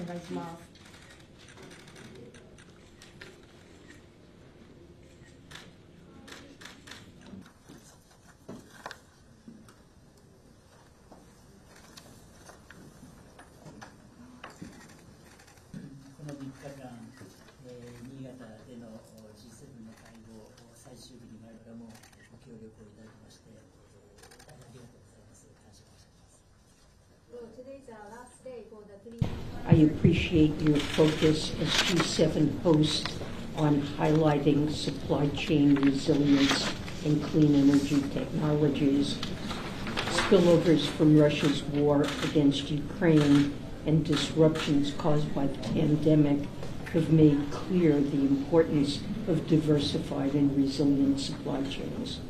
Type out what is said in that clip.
お願いします。 新潟での G7 の会合最終日に我々もご協力をいただきましてありがとうございます。感謝申し上げます。I appreciate your focus as G7 host on highlighting supply chain resilience and clean energy technologies, spillovers from Russia's war against Ukraine, and disruptions caused by the pandemic have made clear the importance of diversified and resilient supply chains.